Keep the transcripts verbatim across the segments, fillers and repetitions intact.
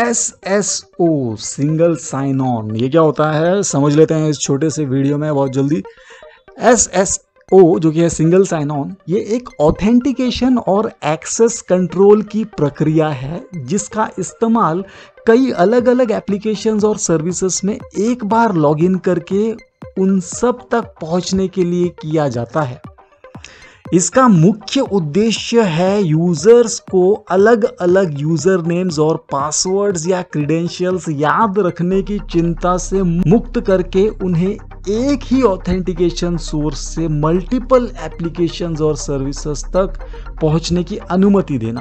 S S O single sign on, ये क्या होता है समझ लेते हैं इस छोटे से वीडियो में बहुत जल्दी। एस एस ओ जो कि है सिंगल साइन ऑन, ये एक ऑथेंटिकेशन और एक्सेस कंट्रोल की प्रक्रिया है जिसका इस्तेमाल कई अलग अलग एप्लीकेशंस और सर्विसेज में एक बार लॉगिन करके उन सब तक पहुंचने के लिए किया जाता है। इसका मुख्य उद्देश्य है यूजर्स को अलग अलग यूजर नेम्स और पासवर्ड्स या क्रीडेंशियल्स याद रखने की चिंता से मुक्त करके उन्हें एक ही ऑथेंटिकेशन सोर्स से मल्टीपल एप्लीकेशंस और सर्विसेज तक पहुंचने की अनुमति देना।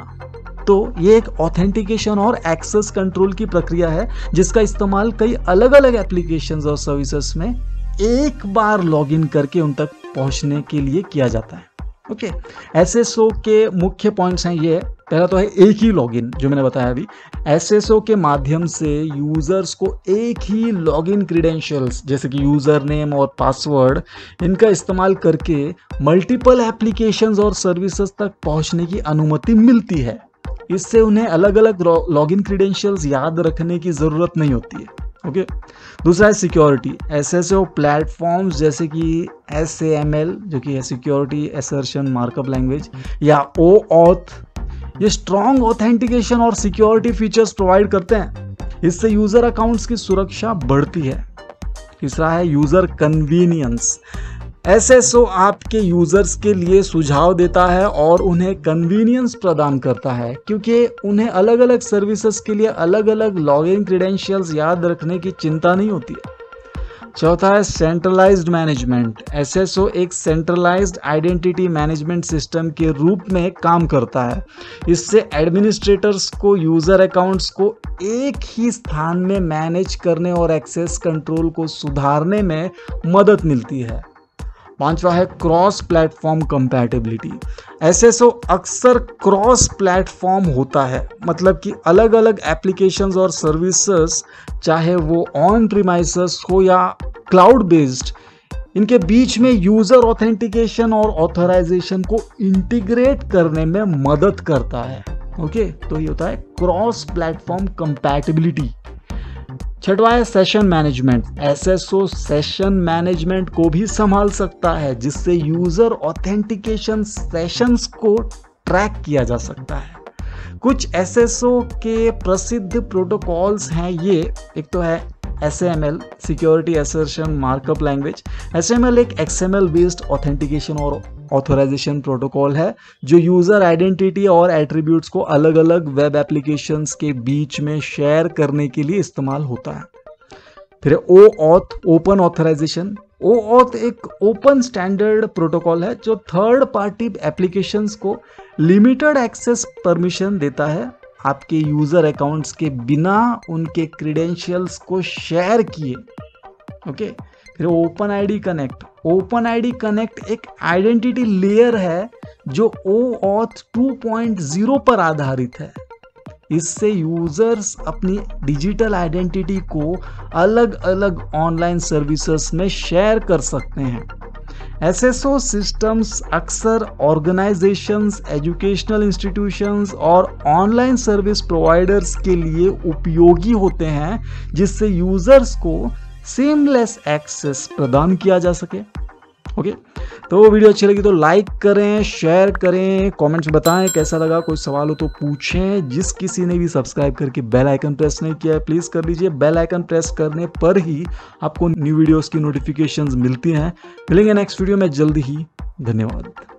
तो ये एक ऑथेंटिकेशन और एक्सेस कंट्रोल की प्रक्रिया है जिसका इस्तेमाल कई अलग अलग एप्लीकेशंस और सर्विसेज में एक बार लॉगिन करके उन तक पहुंचने के लिए किया जाता है। ओके, एस एस ओ के मुख्य पॉइंट्स हैं ये। पहला तो है एक ही लॉगिन, जो मैंने बताया अभी। एस एस ओ के माध्यम से यूजर्स को एक ही लॉगिन क्रीडेंशियल्स जैसे कि यूजर नेम और पासवर्ड, इनका इस्तेमाल करके मल्टीपल एप्लीकेशंस और सर्विसेज तक पहुंचने की अनुमति मिलती है। इससे उन्हें अलग अलग लॉगिन क्रीडेंशियल्स याद रखने की ज़रूरत नहीं होती है। Okay okay. दूसरा है security. S S O platforms जैसे कि एस ए एम एल जो कि है सिक्योरिटी एसर्शन मार्कअप लैंग्वेज, या ओ ऑथ, ये स्ट्रॉन्ग ऑथेंटिकेशन और सिक्योरिटी फीचर्स प्रोवाइड करते हैं। इससे यूज़र अकाउंट्स की सुरक्षा बढ़ती है। तीसरा है user convenience. S S O आपके यूजर्स के लिए सुझाव देता है और उन्हें कन्वीनियंस प्रदान करता है क्योंकि उन्हें अलग अलग सर्विसेज के लिए अलग अलग लॉगिन क्रीडेंशियल्स याद रखने की चिंता नहीं होती है। चौथा है centralised management. S S O एक सेंट्रलाइज्ड आइडेंटिटी मैनेजमेंट सिस्टम के रूप में काम करता है। इससे एडमिनिस्ट्रेटर्स को यूजर अकाउंट्स को एक ही स्थान में मैनेज करने और एक्सेस कंट्रोल को सुधारने में मदद मिलती है। पांचवा है cross platform compatibility. S S O अक्सर क्रॉस प्लेटफॉर्म होता है, मतलब कि अलग अलग एप्लीकेशंस और सर्विसेज, चाहे वो ऑन प्रीमाइसेस हो या क्लाउड बेस्ड, इनके बीच में यूजर ऑथेंटिकेशन और ऑथराइजेशन को इंटीग्रेट करने में मदद करता है। ओके, तो ये होता है क्रॉस प्लेटफॉर्म कंपैटिबिलिटी। छठवा है session management. S S O session management को भी संभाल सकता है जिससे यूजर ऑथेंटिकेशन सेशंस को ट्रैक किया जा सकता है। कुछ एस एस ओ के प्रसिद्ध प्रोटोकॉल्स हैं ये। एक तो है S A M L security assertion markup language. S A M L एक X M L based authentication और ऑथराइजेशन प्रोटोकॉल है जो यूज़र आइडेंटिटी और एट्रीब्यूट्स को अलग अलग वेब एप्लीकेशंस के बीच में शेयर करने के लिए इस्तेमाल होता है। फिर O auth open authorization. O auth एक ओपन स्टैंडर्ड प्रोटोकॉल है जो थर्ड पार्टी एप्लीकेशंस को लिमिटेड एक्सेस परमिशन देता है आपके यूजर अकाउंट्स के बिना उनके क्रीडेंशियल्स को शेयर किए। ओके, फिर open ID connect. Open ID connect एक आइडेंटिटी लेयर है जो O auth two point zero पर आधारित है। इससे यूजर्स अपनी डिजिटल आइडेंटिटी को अलग अलग ऑनलाइन सर्विसेज में शेयर कर सकते हैं। एस एस ओ सिस्टम्स अक्सर ऑर्गेनाइजेशंस, एजुकेशनल इंस्टीट्यूशंस और ऑनलाइन सर्विस प्रोवाइडर्स के लिए उपयोगी होते हैं जिससे यूजर्स को सीमलेस एक्सेस प्रदान किया जा सके। ओके, तो वीडियो अच्छी लगी तो लाइक करें, शेयर करें, कमेंट्स बताएं कैसा लगा। कोई सवाल हो तो पूछें। जिस किसी ने भी सब्सक्राइब करके बेल आइकन प्रेस नहीं किया है प्लीज़ कर लीजिए। बेल आइकन प्रेस करने पर ही आपको न्यू वीडियोस की नोटिफिकेशंस मिलती हैं। मिलेंगे नेक्स्ट वीडियो में जल्दी ही। धन्यवाद।